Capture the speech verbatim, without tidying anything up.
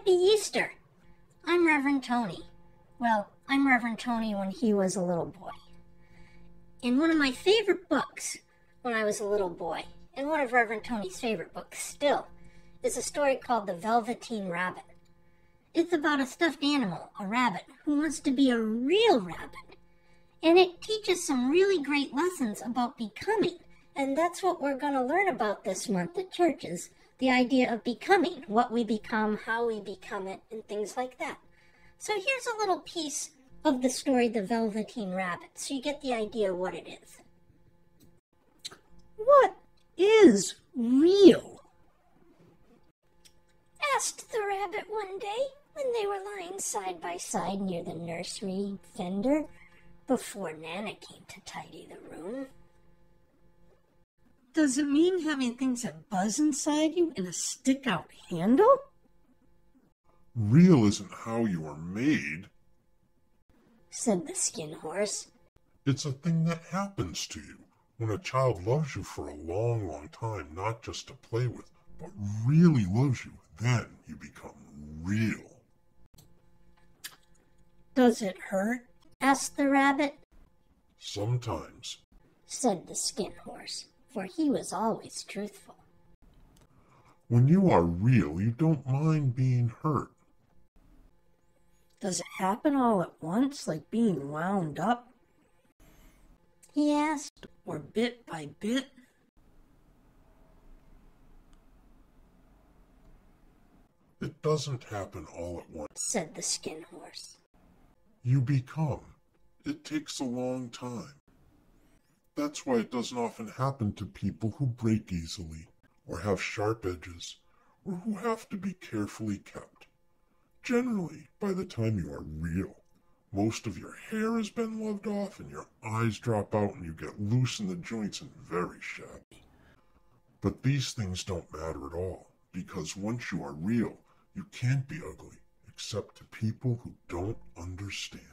Happy Easter! I'm Reverend Tony. Well, I'm Reverend Tony when he was a little boy. And one of my favorite books when I was a little boy, and one of Reverend Tony's favorite books still, is a story called The Velveteen Rabbit. It's about a stuffed animal, a rabbit, who wants to be a real rabbit. And it teaches some really great lessons about becoming. And that's what we're going to learn about this month at churches, the idea of becoming, what we become, how we become it, and things like that. So here's a little piece of the story, The Velveteen Rabbit, so you get the idea what it is. What is real? Asked the rabbit one day when they were lying side by side near the nursery fender before Nana came to tidy the room. Does it mean having things that buzz inside you and a stick-out handle? Real isn't how you are made, said the skin horse. It's a thing that happens to you when a child loves you for a long, long time, not just to play with, but really loves you. Then you become real. Does it hurt? Asked the rabbit. Sometimes, said the skin horse, for he was always truthful. When you are real, you don't mind being hurt. Does it happen all at once, like being wound up? He asked, or bit by bit? It doesn't happen all at once, said the skin horse. You become. It takes a long time. That's why it doesn't often happen to people who break easily, or have sharp edges, or who have to be carefully kept. Generally, by the time you are real, most of your hair has been loved off, and your eyes drop out, and you get loose in the joints and very shabby. But these things don't matter at all, because once you are real, you can't be ugly, except to people who don't understand.